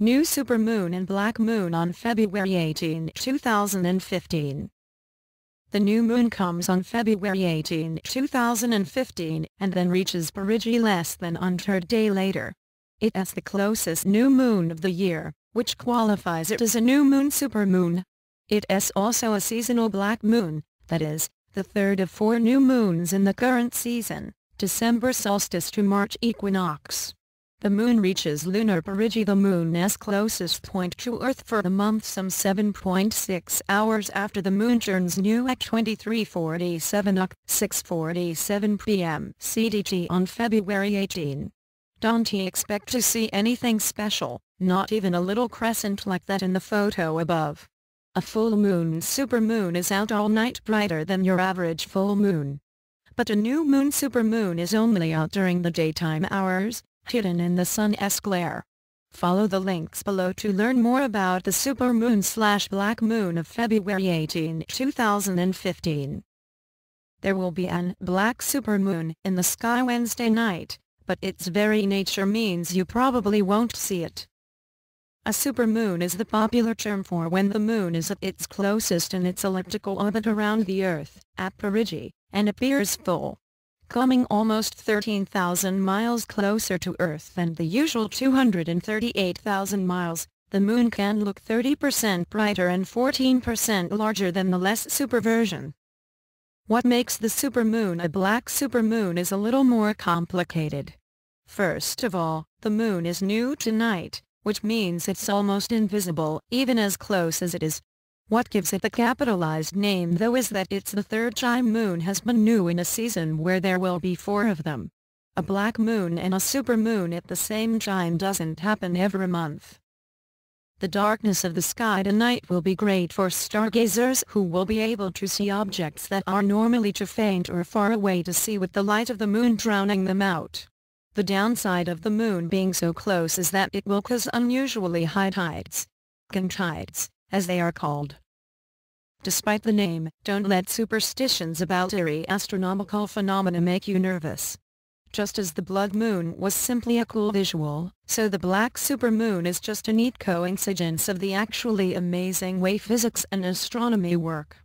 New Supermoon and Black Moon on February 18, 2015. The new moon comes on February 18, 2015, and then reaches perigee less than on a day later. It is the closest new moon of the year, which qualifies it as a new moon supermoon. It is also a seasonal black moon, that is, the third of four new moons in the current season, December solstice to March equinox. The moon reaches lunar perigee, the moon's closest point to Earth, for the month some 7.6 hours after the moon turns new at 6:47 p.m. CDT on February 18. Don't expect to see anything special, not even a little crescent like that in the photo above. A full moon supermoon is out all night, brighter than your average full moon. But a new moon supermoon is only out during the daytime hours, hidden in the sun's glare. Follow the links below to learn more about the supermoon/black moon of February 18, 2015. There will be an black supermoon in the sky Wednesday night, but its very nature means you probably won't see it. A supermoon is the popular term for when the moon is at its closest in its elliptical orbit around the Earth, at perigee, and appears full, coming almost 13,000 miles closer to Earth than the usual 238,000 miles, the Moon can look 30% brighter and 14% larger than the less super version. What makes the supermoon a black supermoon is a little more complicated. First of all, the Moon is new tonight, which means it's almost invisible, even as close as it is. What gives it the capitalized name though is that it's the third time moon has been new in a season where there will be four of them. A black moon and a supermoon at the same time doesn't happen every month. The darkness of the sky tonight will be great for stargazers who will be able to see objects that are normally too faint or far away to see, with the light of the moon drowning them out. The downside of the moon being so close is that it will cause unusually high tides, King Tides, as they are called. Despite the name, don't let superstitions about eerie astronomical phenomena make you nervous. Just as the blood moon was simply a cool visual, so the black supermoon is just a neat coincidence of the actually amazing way physics and astronomy work.